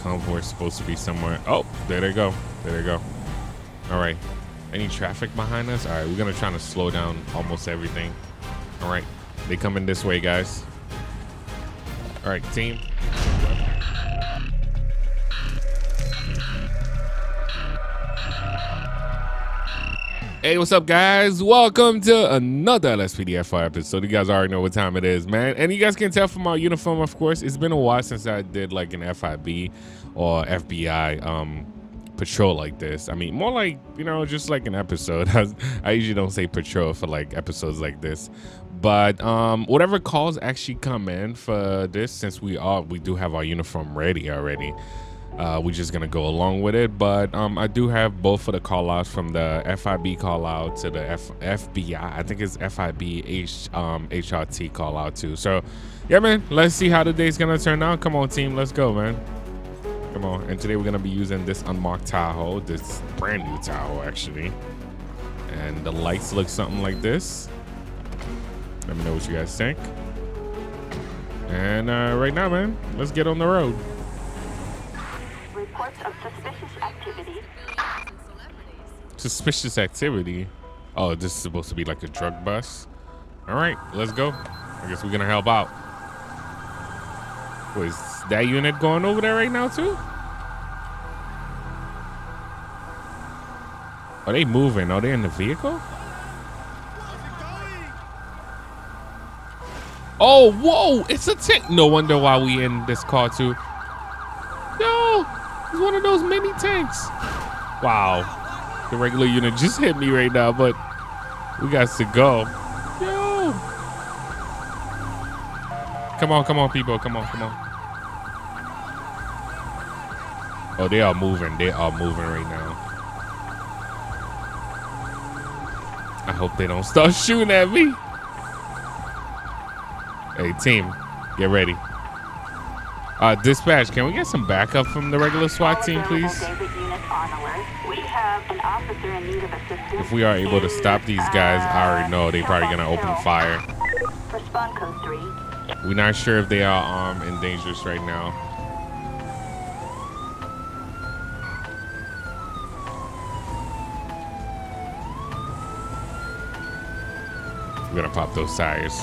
convoy is supposed to be somewhere. Oh, there they go. There they go. All right. Any traffic behind us? All right, we're going to try to slow down almost everything. All right. They coming this way, guys. All right, team. Hey, what's up, guys? Welcome to another LSDFR episode. You guys already know what time it is, man. And you guys can tell from our uniform, of course. It's been a while since I did like an FIB or FBI patrol like this. I mean, more like, you know, just like an episode. I usually don't say patrol for like episodes like this. But whatever calls actually come in for this, since we do have our uniform ready already. We're just gonna go along with it, but I do have both of the call outs from the FIB call out to the FBI. I think it's FIB HRT call out too. So yeah, man, let's see how the day's gonna turn out. Come on, team, let's go, man. Come on. And today we're gonna be using this unmarked Tahoe, this brand new Tahoe actually. And the lights look something like this. Let me know what you guys think. And right now, man, let's get on the road. Of suspicious activity. Suspicious activity? Oh, this is supposed to be like a drug bust. All right, let's go. I guess we're gonna help out. What, is that unit going over there right now too? Are they moving? Are they in the vehicle? Oh, whoa! It's a tank. No wonder why we in this car too. No. It's one of those mini tanks. Wow. The regular unit just hit me right now, but we got to go. Yo. Come on, people. Come on, come on. Oh, they are moving. They are moving right now. I hope they don't start shooting at me. Hey, team, get ready. Dispatch, can we get some backup from the regular SWAT team, please? If we are able to stop these guys, I already know they're probably gonna open fire. We're not sure if they are armed and dangerous right now. We're gonna pop those tires.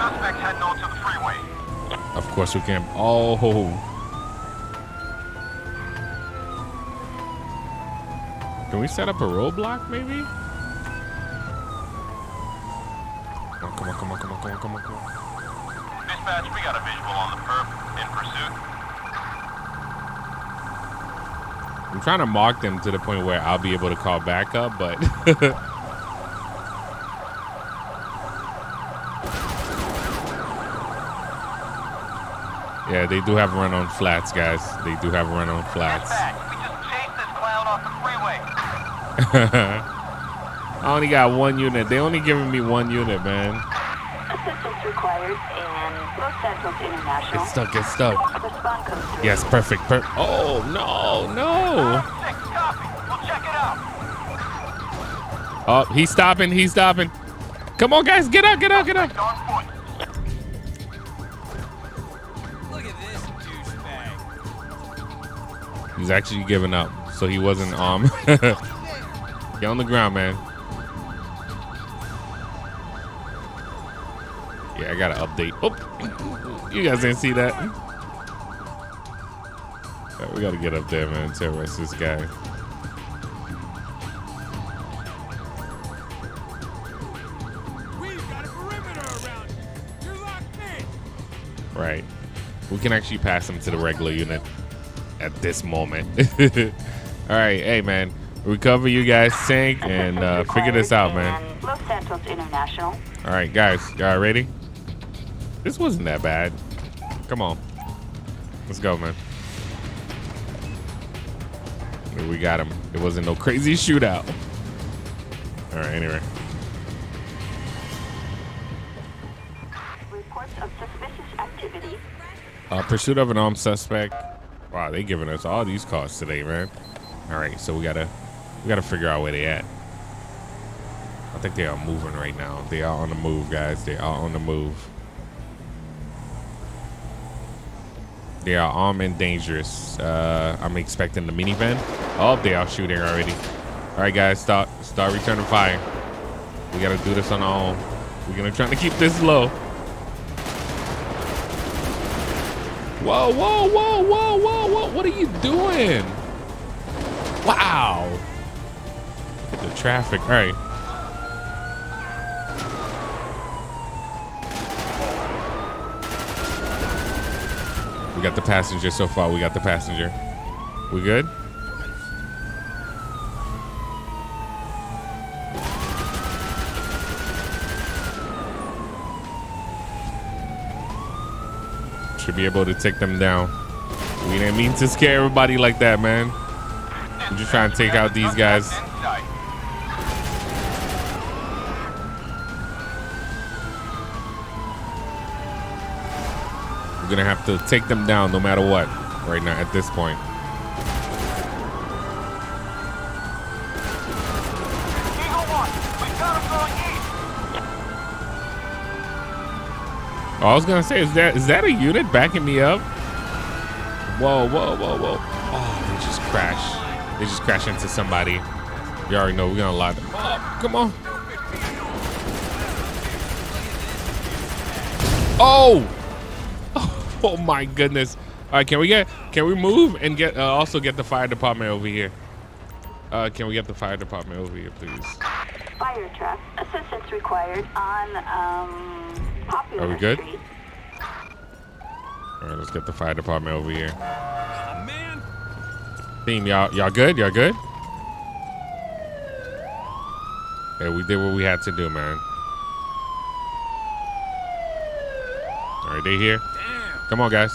Suspect heading onto the freeway. Of course we can. Oh. Can we set up a roadblock maybe? Oh, come on, come on, come on, come on, come on, come on. Dispatch, we got a visual on the perp in pursuit. I'm trying to mark them to the point where I'll be able to call backup, but yeah, they do have run on flats, guys. They do have run on flats. We just chased this clown off the freeway. I only got one unit. They only giving me one unit, man. Assistance required in Los Santos International. Get stuck, get stuck. Respond comes through. Yes, perfect. Oh, no, no. Copy. We'll check it out. Oh, he's stopping. He's stopping. Come on, guys. Get up, get up, get up. He's actually giving up, so he wasn't armed. Get on the ground, man. Yeah, I got an update. Oh, you guys didn't see that. Right, we gotta get up there, man. Terrorize this guy. We've got a perimeter around. You're locked in. Right. We can actually pass him to the regular unit at this moment. All right, hey man, recover you guys tank and figure this out, man. Los Santos International. All right, guys, y'all ready? This wasn't that bad. Come on, let's go, man. We got him. It wasn't no crazy shootout. All right, anyway. Reports of suspicious activity. Pursuit of an armed suspect. Wow, they giving us all these cars today, man. All right, so we gotta figure out where they at. I think they are moving right now. They are on the move, guys. They are on the move. They are armed and dangerous. I'm expecting the minivan. Oh, they are shooting already. All right, guys, start returning fire. We gotta do this on our own. We're gonna try to keep this low. Whoa, whoa, whoa, whoa, whoa, whoa! What are you doing? Wow. The traffic. All right. We got the passenger so far. We got the passenger. We good? Should be able to take them down. We didn't mean to scare everybody like that, man. I'm just trying to take out these guys. Gonna have to take them down no matter what right now at this point. Oh, I was gonna say, is that a unit backing me up? Whoa, whoa, whoa, whoa. Oh, they just crashed. They just crashed into somebody. You already know we're gonna lock them up. Come on. Oh, oh my goodness. All right, can we move and get also get the fire department over here? Can we get the fire department over here, please? Fire truck, assistance required on Poplar. Are we good? Street. All right, let's get the fire department over here. Oh, man. Team, y'all good? Y'all good? Yeah, we did what we had to do, man. All right, they here. Come on, guys.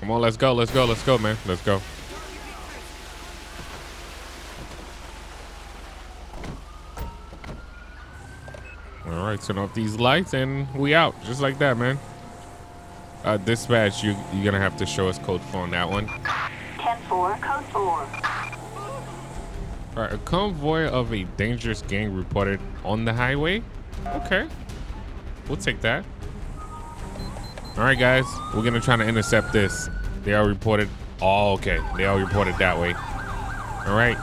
Come on, let's go. Let's go. Let's go, man. Let's go. All right. Turn off these lights and we out. Just like that, man. Dispatch, you're going to have to show us code 4 on that one. 10-4, code 4. All right, a convoy of a dangerous gang reported on the highway. Okay, we'll take that. All right, guys, we're gonna try to intercept this. They are reported. Oh, okay, they all reported that way. All right,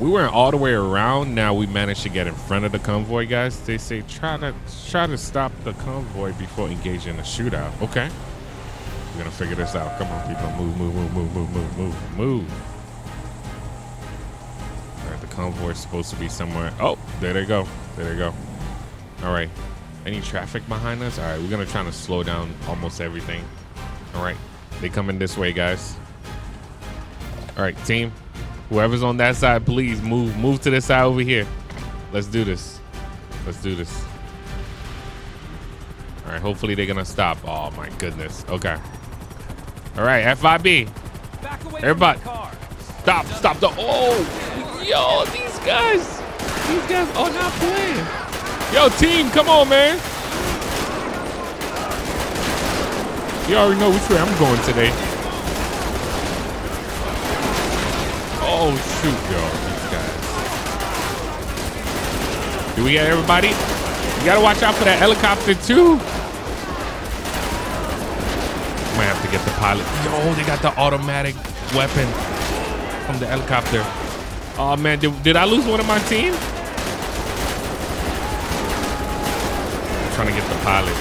we went all the way around. Now we managed to get in front of the convoy, guys. They say try to stop the convoy before engaging in a shootout. Okay, we're gonna figure this out. Come on, people, move, move, move, move, move, move, move, move. Convoy is supposed to be somewhere. Oh, there they go. There they go. All right. Any traffic behind us? All right. We're going to try to slow down almost everything. All right. They coming this way, guys. All right, team. Whoever's on that side, please move. Move to this side over here. Let's do this. Let's do this. All right. Hopefully they're going to stop. Oh, my goodness. Okay. All right. FIB. Everybody. Stop. Stop. Oh. Yo, these guys are not playing. Yo, team, come on, man. You already know which way I'm going today. Oh, shoot, yo, these guys. Do we get everybody? You got to watch out for that helicopter, too. Might have to get the pilot. Yo, they got the automatic weapon from the helicopter. Oh, man, did I lose one of my team? I'm trying to get the pilot.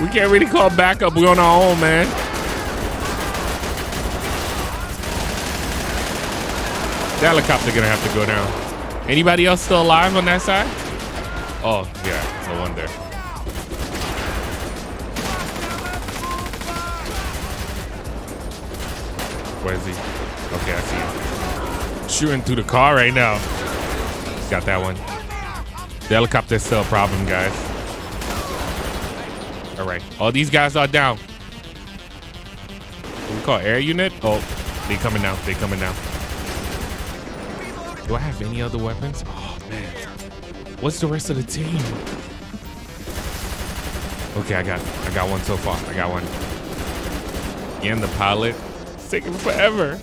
We can't really call backup. We're on our own, man. The helicopter gonna have to go down. Anybody else still alive on that side? Oh, yeah, no wonder. Where is he? Okay, I see him. Shooting through the car right now. Got that one. The helicopter's still a problem, guys. All right. All these guys are down. What we call air unit? Oh, they coming now. They coming now. Do I have any other weapons? Oh, man. What's the rest of the team? Okay, I got one so far. I got one. And the pilot. Taking forever.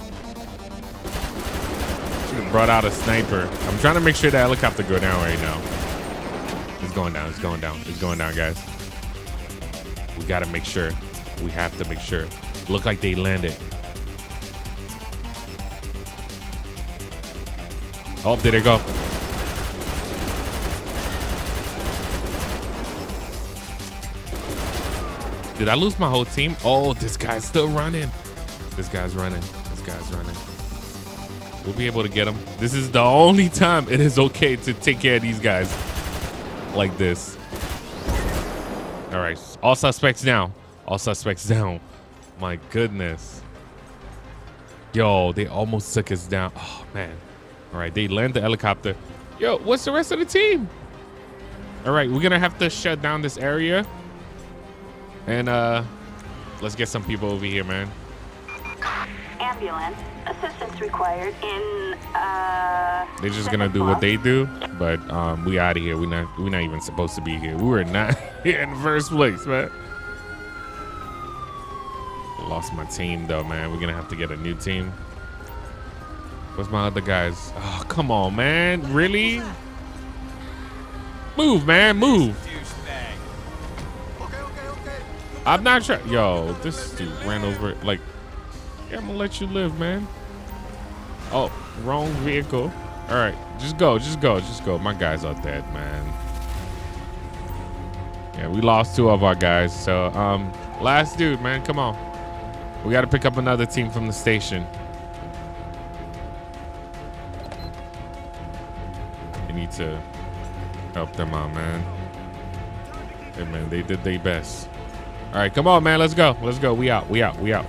She brought out a sniper. I'm trying to make sure the helicopter go down right now. It's going down. It's going down. It's going down, guys. We got to make sure. We have to make sure. Look like they landed. Oh, there they go. Did I lose my whole team? Oh, this guy's still running. This guy's running. This guy's running. We'll be able to get him. This is the only time it is okay to take care of these guys like this. All right. All suspects down. All suspects down. My goodness. Yo, they almost took us down. Oh, man. All right. They land the helicopter. Yo, what's the rest of the team? All right. We're going to have to shut down this area. And let's get some people over here, man. Ambulance assistance required in. They're just gonna do what they do, but we out of here. We're not even supposed to be here. We were not here in the first place, man. Lost my team though, man. We're gonna have to get a new team. Where's my other guys? Oh, come on, man. Really? Move, man. Move. I'm not sure. Yo, this dude ran over it. Like, yeah, I'm gonna let you live, man. Oh, wrong vehicle. All right, just go, just go, just go. My guys are dead, man. Yeah, we lost two of our guys. So, last dude, man, come on. We gotta pick up another team from the station. We need to help them out, man. Hey, man, they did their best. All right, come on, man. Let's go. Let's go. We out. We out. We out.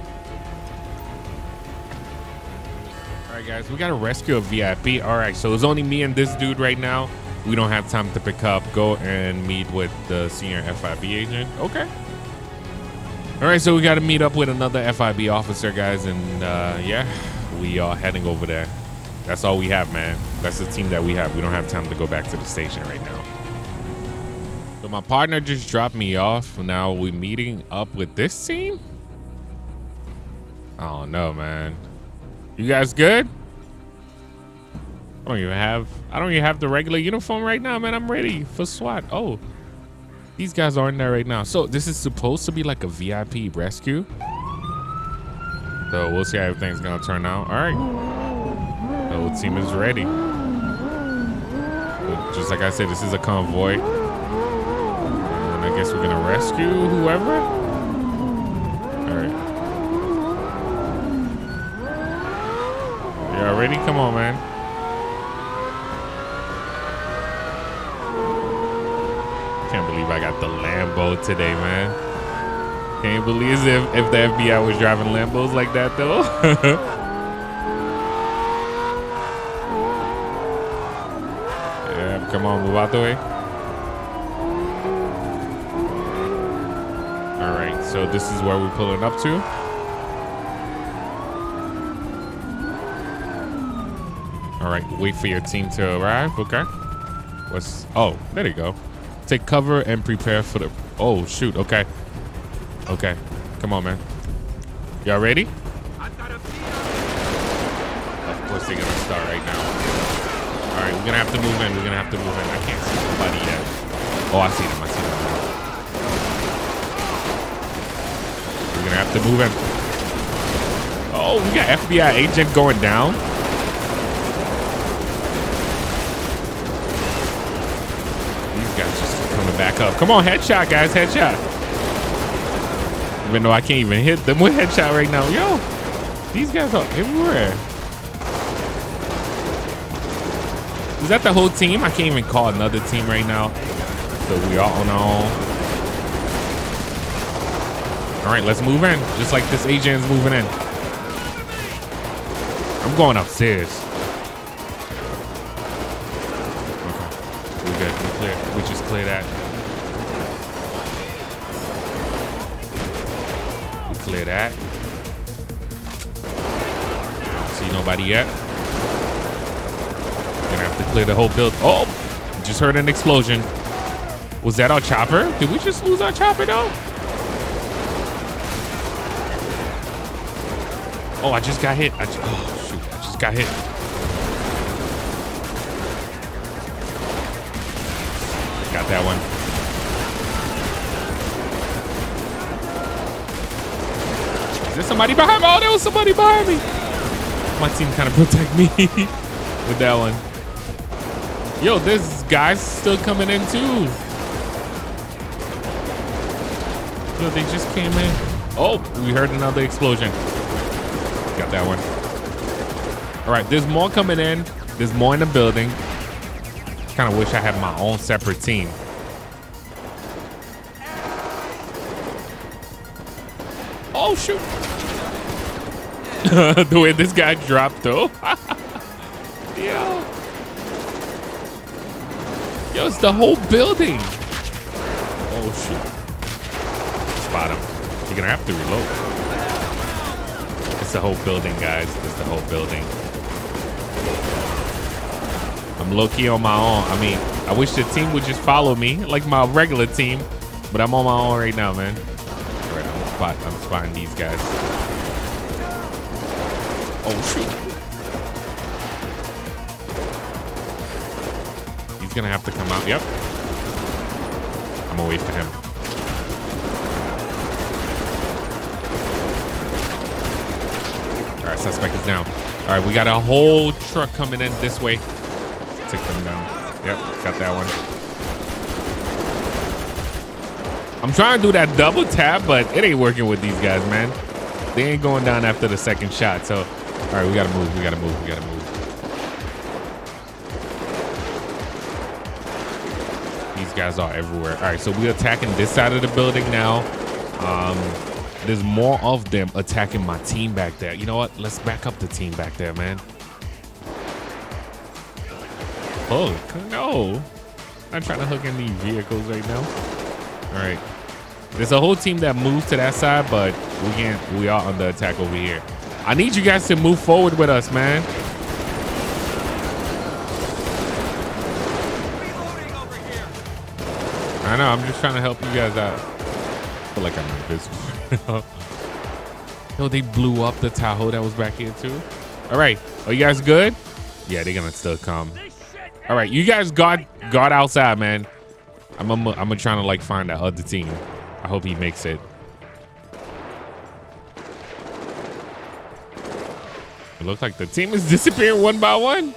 All right, guys. We got to rescue a VIP. All right. So it's only me and this dude right now. We don't have time to pick up. Go and meet with the senior FIB agent. Okay. All right. So we got to meet up with another FIB officer, guys. And yeah, we are heading over there. That's all we have, man. That's the team that we have. We don't have time to go back to the station right now. So my partner just dropped me off. Now we're meeting up with this team? I don't know, man. You guys good? I don't even have the regular uniform right now, man. I'm ready for SWAT. Oh, these guys aren't there right now. So this is supposed to be like a VIP rescue. So we'll see how everything's gonna turn out. All right. The whole team is ready. But just like I said, this is a convoy. I guess we're gonna rescue whoever. All right. Y'all ready? Come on, man. Can't believe I got the Lambo today, man. Can't believe as if the FBI was driving Lambos like that, though. Yeah, come on, move out the way. So this is where we're pulling up to. All right, wait for your team to arrive. Okay. What's? Oh, there you go. Take cover and prepare for the. Oh shoot. Okay. Okay. Come on, man. Y'all ready? Of course they're gonna start right now. All right, we're gonna have to move in. We're gonna have to move in. I can't see nobody yet. Oh, I see them. I see them. We're gonna have to move him. Oh, we got FBI agent going down. These guys just coming back up. Come on, headshot, guys, headshot. Even though I can't even hit them with headshot right now. Yo, these guys are everywhere. Is that the whole team? I can't even call another team right now. So we all on our own. All right, let's move in. Just like this agent's moving in. I'm going upstairs. Okay, we're good, we're clear. We just clear that. We clear that. Don't see nobody yet. Gonna have to clear the whole build. Oh, just heard an explosion. Was that our chopper? Did we just lose our chopper though? Oh, I just got hit. Oh, shoot. I just got hit. somebody behind me. Oh, there was somebody behind me. My team kind of protect me with that one. Yo, this guy's still coming in too. Yo, they just came in. Oh, we heard another explosion. Got that one. All right, there's more coming in. There's more in the building. Kind of wish I had my own separate team. Oh, shoot. The way this guy dropped, though. Yo. Yo, it's the whole building. Oh, shoot. Bottom. You're gonna have to reload. It's the whole building, guys. It's the whole building. I'm low-key on my own. I mean, I wish the team would just follow me like my regular team, but I'm on my own right now, man. All right, I'm spotting these guys. Oh, shoot. He's gonna have to come out. Yep. I'm gonna wait for him. Suspect is down. All right, we got a whole truck coming in this way. Take them down. Yep, got that one. I'm trying to do that double tap, but it ain't working with these guys, man. They ain't going down after the second shot. So, all right, we gotta move. We gotta move. We gotta move. These guys are everywhere. All right, so we're attacking this side of the building now. There's more of them attacking my team back there. You know what? Let's back up the team back there, man. Oh, no. I'm trying to hook in these vehicles right now. All right. There's a whole team that moved to that side, but we can't. We are under attack over here. I need you guys to move forward with us, man. I know. I'm just trying to help you guys out. I feel like I'm invisible. No, they blew up the Tahoe that was back here too. All right, are you guys good? Yeah, they're gonna still come. All right, you guys guard outside, man. I'm trying to like find that other team. I hope he makes it. It looks like the team is disappearing one by one.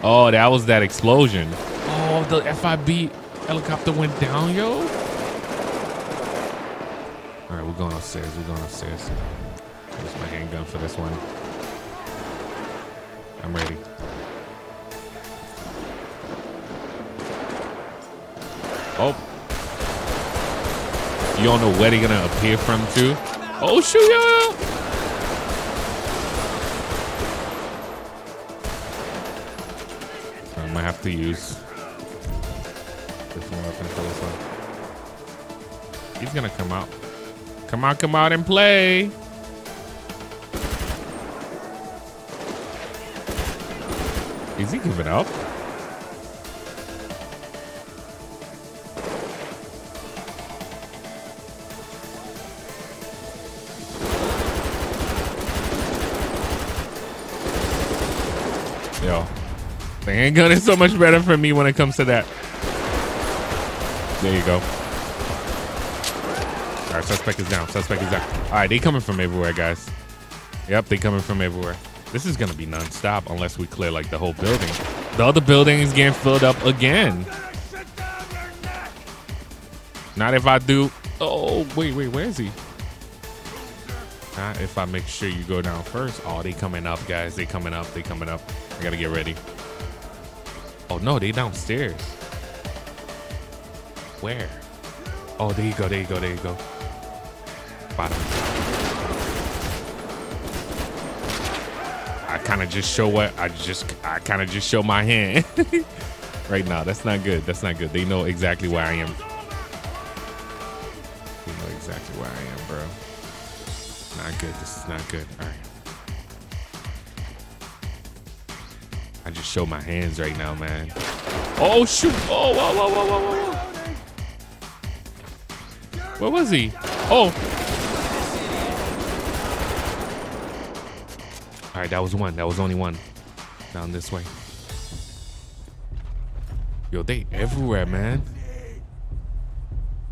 Oh, that was that explosion. Oh, the FIB helicopter went down, yo. All right, we're going upstairs. We're going upstairs. Here's my handgun for this one. I'm ready. Oh. You don't know where they're going to appear from, too. Oh, shoot, yo. I might have to use different weapon for this one. He's going to come out. Come out and play. Is he giving up? Yo, the handgun is so much better for me when it comes to that. There you go. All right, suspect is down. Suspect is down. All right, they coming from everywhere, guys. Yep, they coming from everywhere. This is going to be nonstop unless we clear, like, the whole building. The other building is getting filled up again. Not if I do. Oh, wait, where is he? Not if I make sure you go down first. Oh, they coming up, guys. They coming up. They coming up. I got to get ready. Oh, no, they downstairs. Where? Oh, there you go. There you go. There you go. Bottom. I kind of just show my hand right now. That's not good. That's not good. They know exactly where I am. They know exactly where I am, bro. Not good. This is not good. All right. I just show my hands right now, man. Oh, shoot. Oh, whoa, whoa, whoa, whoa, whoa. Where was he? Oh. All right, that was one. That was only one. Down this way. Yo, they everywhere, man.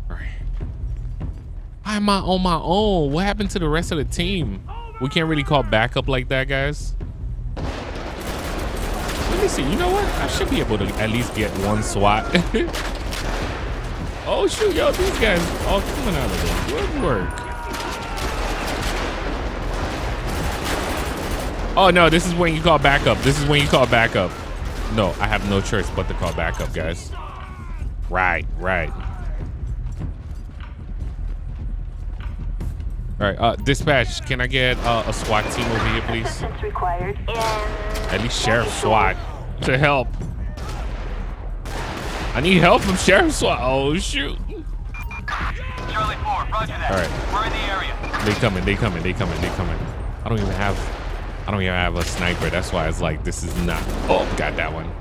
All right. Why am I on my own? What happened to the rest of the team? We can't really call backup like that, guys. Let me see. You know what? I should be able to at least get one SWAT. Oh, shoot, yo. These guys all coming out of the woodwork. Oh, no. This is when you call backup. This is when you call backup. No, I have no choice but to call backup, guys. Right, right. All right, dispatch, can I get a SWAT team over here, please? Required. At least Sheriff SWAT to help. I need help from Sheriff SWAT. Oh, shoot. Charlie 4, roger that. All right. We're in the area. They coming, they coming, they coming, they coming. I don't even have a sniper. That's why it's like, this is not. Oh, got that one.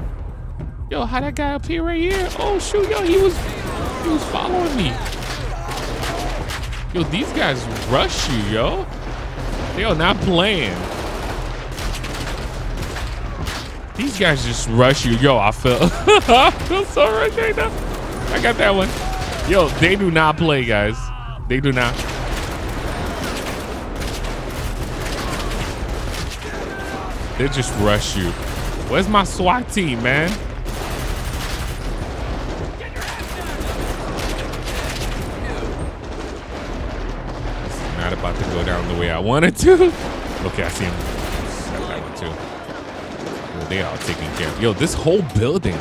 Yo, how that guy up here right here? Oh, shoot, yo, he was following me. Yo, these guys rush you, yo. They are not playing. These guys just rush you. Yo, I feel, I feel so rushed right now. I got that one. Yo, they do not play, guys. They do not. They just rush you. Where's my SWAT team, man? About to go down the way I wanted to. Okay, I see him. I got that one too. Yo, they all taking care of. Yo, this whole building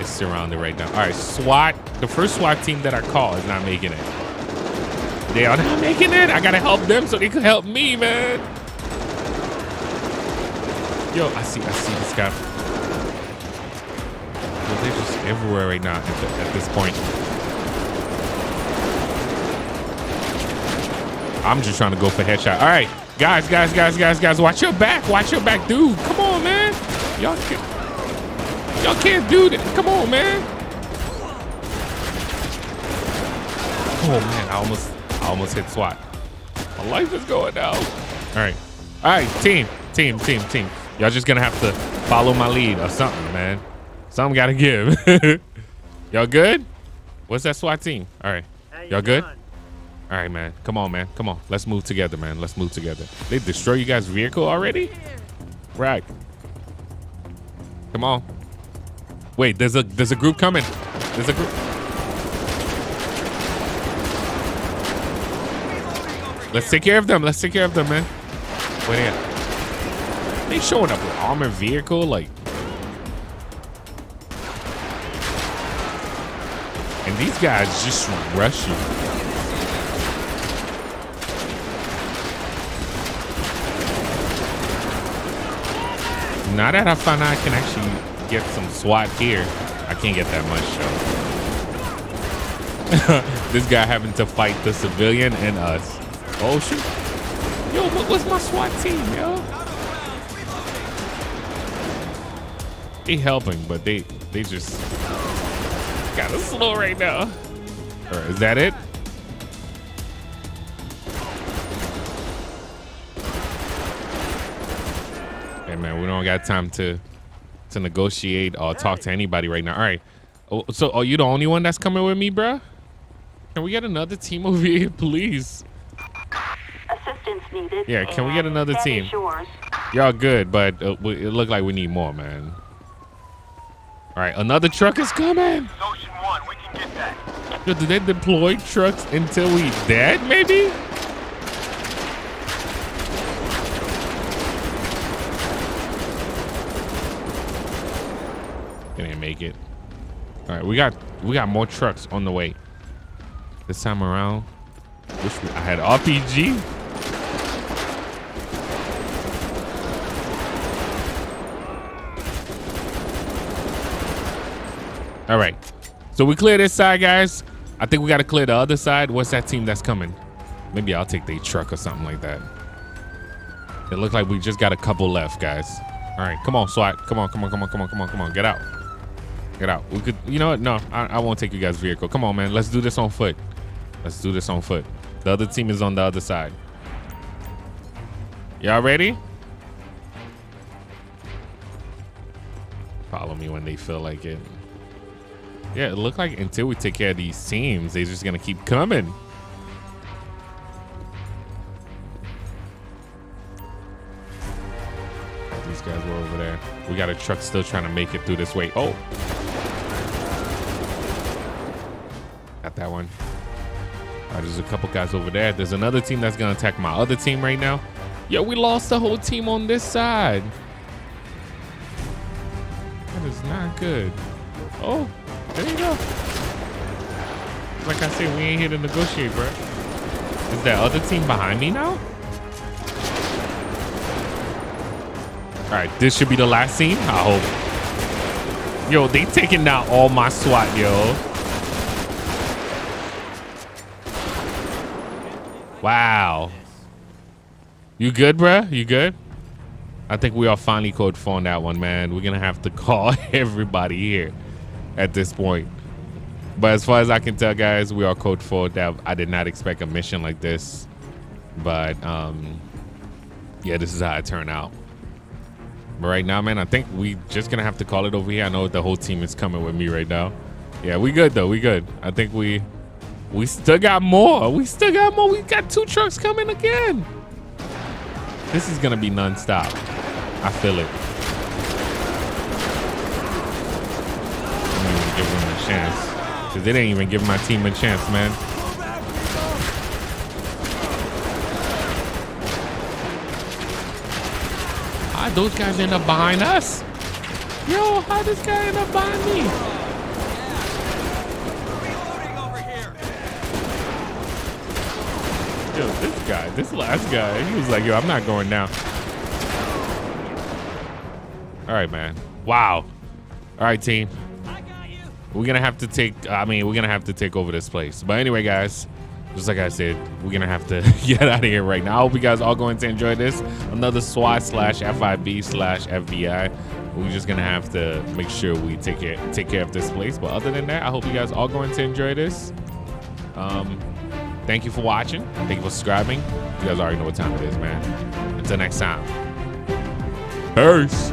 is surrounded right now. All right, SWAT. The first SWAT team that I call is not making it. They are not making it. I gotta help them so they can help me, man. Yo, I see this guy. Yo, they're just everywhere right now at this point. I'm just trying to go for headshot. All right, guys, watch your back, dude. Come on, man. Y'all can't do that. Come on, man. Oh man, I almost hit SWAT. My life is going down. All right, team. Y'all just gonna have to follow my lead or something, man. Something gotta give. Y'all good? What's that SWAT team? All right, y'all good? All right, man. Come on, man. Come on. Let's move together, man. Let's move together. They destroy you guys' vehicle already? Right. Come on. Wait, there's a group coming. There's a group. Let's take care of them. Let's take care of them, man. Where they at? They showing up with an armored vehicle? Like. And these guys just rush you. Now that I found out I can actually get some SWAT here, I can't get that much, so. This guy having to fight the civilian and us. Oh, shoot. Yo, what's my SWAT team, yo? They helping, but they just got us slow right now. All right, is that it? Man, we don't got time to negotiate or talk to anybody right now. All right, oh, so are you the only one that's coming with me, bruh? Can we get another team over here, please? Assistance needed. Yeah, can we get another team? Y'all good, but it look like we need more, man. All right, another truck is coming. Ocean One, we can get that. Yo, do they deploy trucks until we dead, maybe? Make it. All right, we got more trucks on the way this time around. Wish I had RPG. All right, so we clear this side, guys. I think we got to clear the other side. What's that team that's coming? Maybe I'll take their truck or something like that. It looks like we just got a couple left, guys. All right, come on, SWAT. Come on, get out. Get out. We could, you know what? No, I won't take you guys' vehicle. Come on, man. Let's do this on foot. Let's do this on foot. The other team is on the other side. Y'all ready? Follow me when they feel like it. Yeah, it looked like until we take care of these teams, they're just going to keep coming. man. We got a truck still trying to make it through this way. Oh. Got that one. All right, there's a couple guys over there. There's another team that's going to attack my other team right now. Yo, we lost the whole team on this side. That is not good. Oh, there you go. Like I said, we ain't here to negotiate, bro. Is that other team behind me now? All right, this should be the last scene, I hope. Yo, they taking down all my SWAT, yo. Wow. You good, bruh? You good? I think we are finally code for that one, man. We're going to have to call everybody here at this point. But as far as I can tell, guys, we are code for that. I did not expect a mission like this. But, yeah, this is how it turned out. But right now, man, I think we just going to have to call it over here. I know the whole team is coming with me right now. Yeah, we good, though. We good. I think we still got more. We still got more. We got 2 trucks coming again. This is going to be nonstop. I feel it. I don't even give them a chance. Because they didn't even give my team a chance, man. How'd those guys end up behind us? Yo, how'd this guy end up behind me? Yo, this guy, this last guy, he was like, yo, I'm not going down. All right, man. Wow. All right, team. We're going to have to take, we're going to have to take over this place. But anyway, guys. Just like I said, we're going to have to get out of here right now. I hope you guys are going to enjoy this. Another SWAT slash FIB slash FBI. We're just going to have to make sure we take care of this place. But other than that, I hope you guys are going to enjoy this. Thank you for watching. Thank you for subscribing. You guys already know what time it is, man. Until next time. Peace.